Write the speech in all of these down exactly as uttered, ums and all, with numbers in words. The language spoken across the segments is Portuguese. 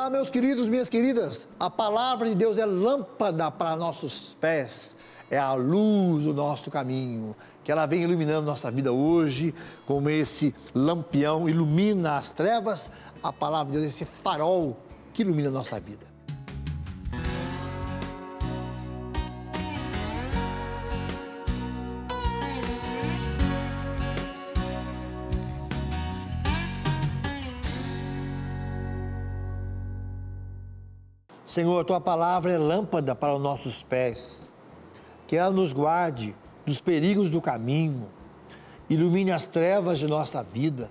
Olá, meus queridos, minhas queridas. A palavra de Deus é lâmpada para nossos pés, é a luz do nosso caminho, que ela vem iluminando nossa vida hoje, como esse lampião ilumina as trevas. A palavra de Deus é esse farol que ilumina a nossa vida. Senhor, a Tua palavra é lâmpada para os nossos pés, que ela nos guarde dos perigos do caminho, ilumine as trevas de nossa vida,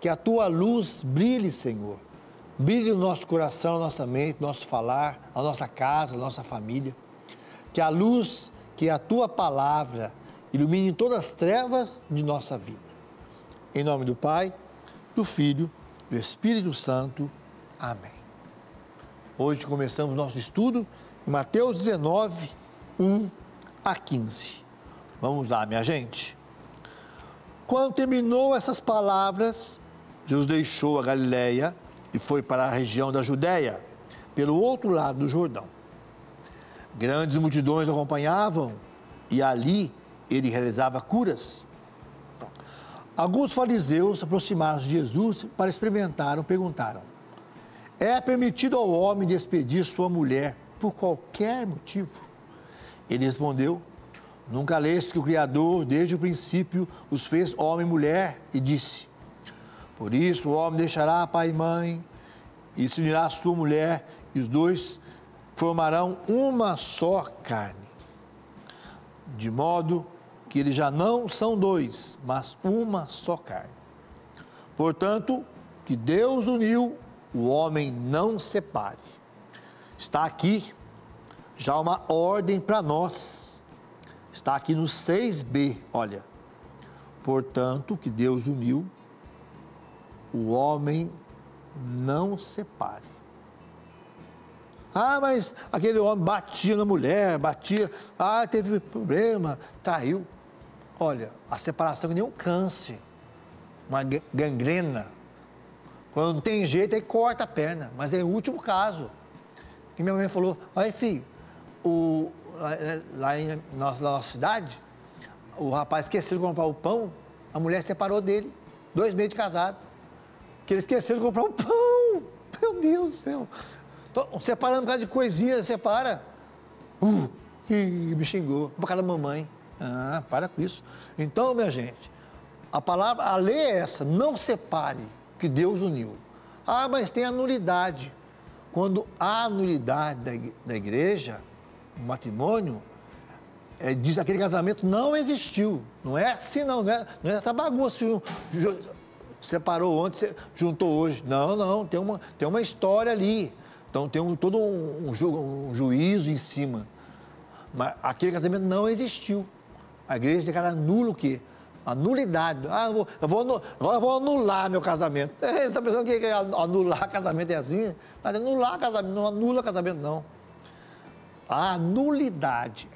que a Tua luz brilhe, Senhor, brilhe o nosso coração, a nossa mente, o nosso falar, a nossa casa, a nossa família, que a luz, que a Tua palavra ilumine todas as trevas de nossa vida. Em nome do Pai, do Filho, do Espírito Santo. Amém. Hoje começamos nosso estudo em Mateus dezenove, um a quinze. Vamos lá, minha gente. Quando terminou essas palavras, Jesus deixou a Galiléia e foi para a região da Judéia, pelo outro lado do Jordão. Grandes multidões o acompanhavam e ali ele realizava curas. Alguns fariseus aproximaram-se de Jesus para experimentar, perguntaram: é permitido ao homem despedir sua mulher por qualquer motivo? Ele respondeu: nunca leste que o Criador, desde o princípio, os fez homem e mulher, e disse: por isso o homem deixará pai e mãe, e se unirá à sua mulher, e os dois formarão uma só carne. De modo que eles já não são dois, mas uma só carne. Portanto, que Deus uniu, o homem não separe. Está aqui já uma ordem para nós. Está aqui no seis B, olha. Portanto, que Deus uniu, o homem não separe. Ah, mas aquele homem batia na mulher, batia, ah, teve problema, traiu. Olha, a separação é que nem um câncer, uma gangrena. Quando não tem jeito, aí corta a perna, mas é o último caso. E minha mãe falou: olha, filho, o, lá, lá em, na, na nossa cidade, o rapaz esqueceu de comprar o pão, a mulher separou dele, dois meses de casado, que ele esqueceu de comprar o pão. Meu Deus do céu. Tô separando por causa de coisinha, separa. Uh, e me xingou, por causa da mamãe. Ah, para com isso. Então, minha gente, a palavra, a lei é essa: não separe, que Deus uniu. Ah, mas tem a nulidade. Quando há nulidade da igreja, o matrimônio, é, diz que aquele casamento não existiu. Não é assim, não, não é, não é essa bagunça que separou ontem, juntou hoje. Não, não, tem uma, tem uma história ali. Então tem um, todo um, um, ju, um juízo em cima. Mas aquele casamento não existiu. A igreja declara anula o quê? A nulidade. Ah, eu vou, eu vou anular, agora eu vou anular meu casamento. Você está pensando que anular casamento é assim? Não, anular casamento, não anula casamento, não. A nulidade.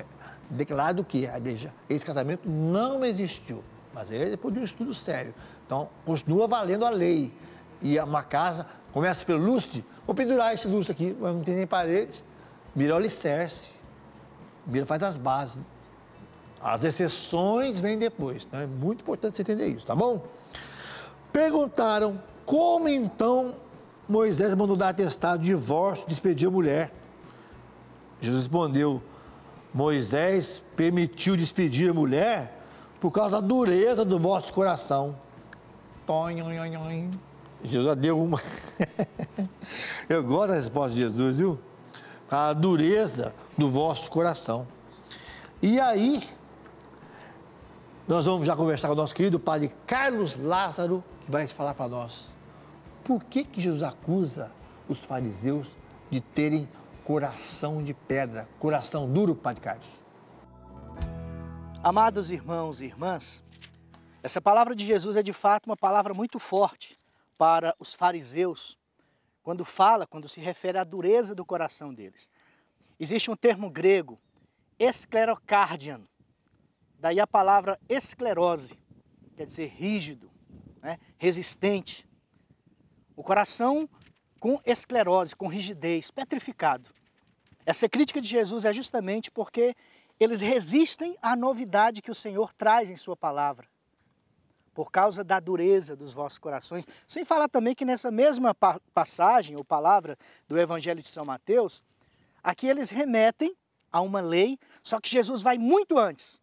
Declarado que a igreja, esse casamento não existiu. Mas é depois de um estudo sério. Então, continua valendo a lei. E uma casa começa pelo lustre. Vou pendurar esse lustre aqui, mas não tem nem parede. Mira o alicerce. Mira faz as bases. As exceções vêm depois, então é muito importante você entender isso, tá bom? Perguntaram: como então Moisés mandou dar atestado de divórcio, despedir a mulher? Jesus respondeu: Moisés permitiu despedir a mulher por causa da dureza do vosso coração. Jesus já deu uma. Eu gosto da resposta de Jesus, viu? A dureza do vosso coração. E aí, nós vamos já conversar com o nosso querido padre Carlos Lázaro, que vai falar para nós por que que Jesus acusa os fariseus de terem coração de pedra, coração duro, padre Carlos. Amados irmãos e irmãs, essa palavra de Jesus é de fato uma palavra muito forte para os fariseus, quando fala, quando se refere à dureza do coração deles. Existe um termo grego, esclerocardian. Daí a palavra esclerose, quer dizer rígido, né? Resistente. O coração com esclerose, com rigidez, petrificado. Essa crítica de Jesus é justamente porque eles resistem à novidade que o Senhor traz em sua palavra, por causa da dureza dos vossos corações. Sem falar também que nessa mesma passagem ou palavra do Evangelho de São Mateus, aqui eles remetem a uma lei, só que Jesus vai muito antes.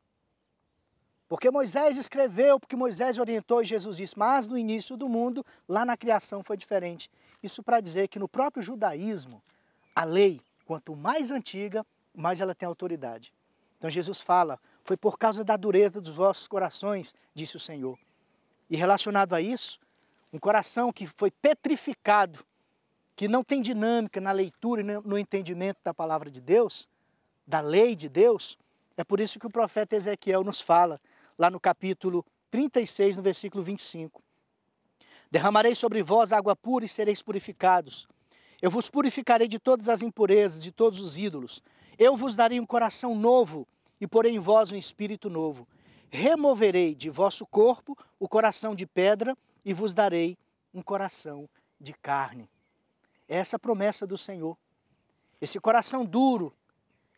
Porque Moisés escreveu, porque Moisés orientou e Jesus disse, mas no início do mundo, lá na criação foi diferente. Isso para dizer que no próprio judaísmo, a lei, quanto mais antiga, mais ela tem autoridade. Então Jesus fala, foi por causa da dureza dos vossos corações, disse o Senhor. E relacionado a isso, um coração que foi petrificado, que não tem dinâmica na leitura e no entendimento da palavra de Deus, da lei de Deus, é por isso que o profeta Ezequiel nos fala, lá no capítulo trinta e seis, no versículo vinte e cinco. Derramarei sobre vós água pura e sereis purificados. Eu vos purificarei de todas as impurezas, de todos os ídolos. Eu vos darei um coração novo e porei em vós um espírito novo. Removerei de vosso corpo o coração de pedra e vos darei um coração de carne. Essa é a promessa do Senhor. Esse coração duro,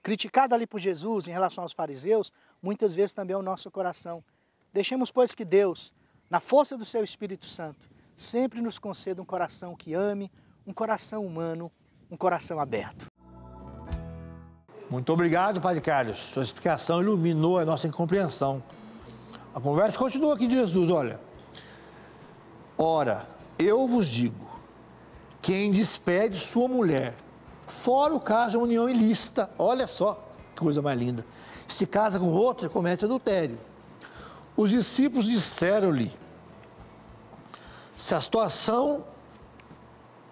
criticado ali por Jesus em relação aos fariseus, muitas vezes também é o nosso coração. Deixemos, pois, que Deus, na força do seu Espírito Santo, sempre nos conceda um coração que ame, um coração humano, um coração aberto. Muito obrigado, Padre Carlos. Sua explicação iluminou a nossa incompreensão. A conversa continua aqui de Jesus, olha. Ora, eu vos digo, quem despede sua mulher, fora o caso de uma união ilícita, olha só que coisa mais linda, se casa com outra, comete adultério. Os discípulos disseram-lhe, se a situação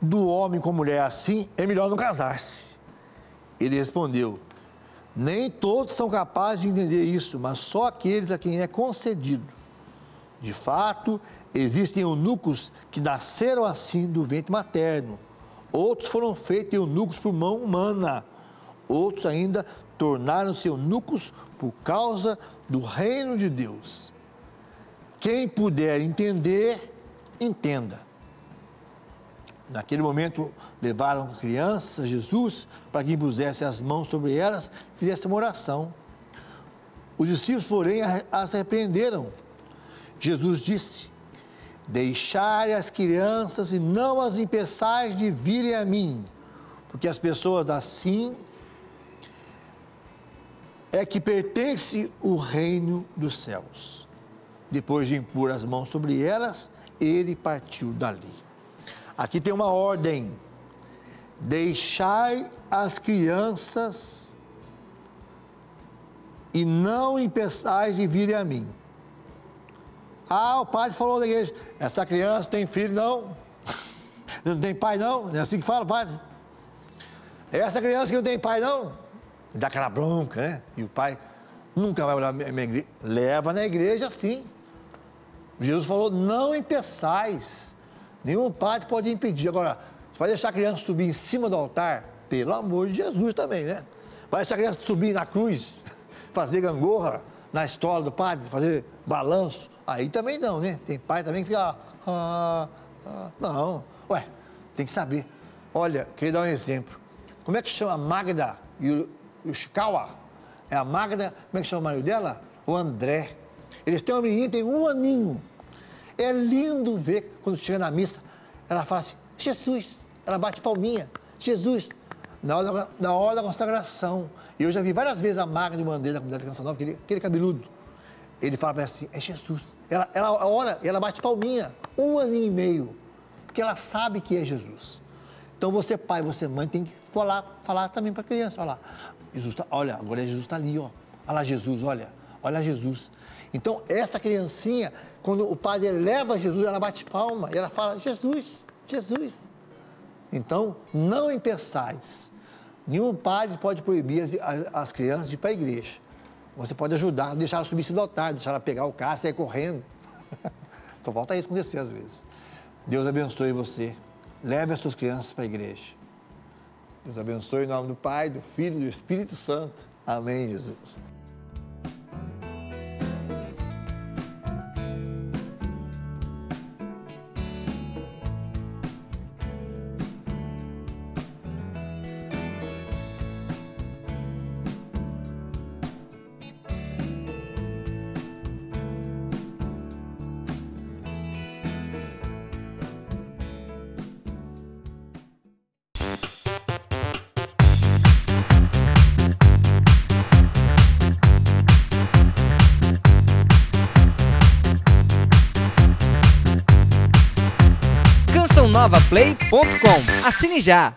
do homem com mulher é assim, é melhor não casar-se. Ele respondeu, nem todos são capazes de entender isso, mas só aqueles a quem é concedido. De fato, existem eunucos que nasceram assim do ventre materno. Outros foram feitos eunucos por mão humana. Outros ainda tornaram-se eunucos por causa do reino de Deus. Quem puder entender, entenda. Naquele momento, levaram crianças, Jesus, para que impusesse as mãos sobre elas e fizesse uma oração. Os discípulos, porém, as repreenderam. Jesus disse, deixai as crianças e não as impeçais de virem a mim, porque as pessoas assim é que pertence o reino dos céus. Depois de impor as mãos sobre elas, ele partiu dali. Aqui tem uma ordem, deixai as crianças e não impeçais de virem a mim. Ah, o padre falou da igreja, essa criança tem filho não, não tem pai não, não é assim que fala o padre. Essa criança que não tem pai não, dá aquela bronca, né? E o pai nunca vai olhar minha igreja, leva na igreja sim. Jesus falou, não impeçais, nenhum padre pode impedir. Agora, você vai deixar a criança subir em cima do altar? Pelo amor de Jesus também, né? Vai deixar a criança subir na cruz, fazer gangorra na estola do padre, fazer balanço? Aí também não, né? Tem pai também que fica, ah, ah, não, ué, tem que saber. Olha, queria dar um exemplo. Como é que chama a Magda Ishikawa? É a Magda, como é que chama o marido dela? O André. Eles têm uma menina, tem um aninho. É lindo ver, quando chega na missa, ela fala assim, Jesus, ela bate palminha, Jesus, na hora, na hora da consagração. E eu já vi várias vezes a Magda e o André da Comunidade de Canção Nova, aquele, aquele cabeludo. Ele fala para ela assim, é Jesus. Ela, ela ora, ela bate palminha, um aninho e meio, porque ela sabe que é Jesus. Então você pai, você mãe, tem que falar, falar também para a criança, olha lá, Jesus tá, olha, agora Jesus está ali, ó. Olha lá Jesus, olha, olha Jesus. Então essa criancinha, quando o padre leva Jesus, ela bate palma, e ela fala, Jesus, Jesus. Então não impeçais, nenhum padre pode proibir as, as, as crianças de ir para a igreja. Você pode ajudar, deixar ela subir-se do altar, deixar ela pegar o carro, sair correndo. Só falta isso acontecer às vezes. Deus abençoe você. Leve as suas crianças para a igreja. Deus abençoe em nome do Pai, do Filho e do Espírito Santo. Amém, Jesus. canção nova play ponto com. Assine já!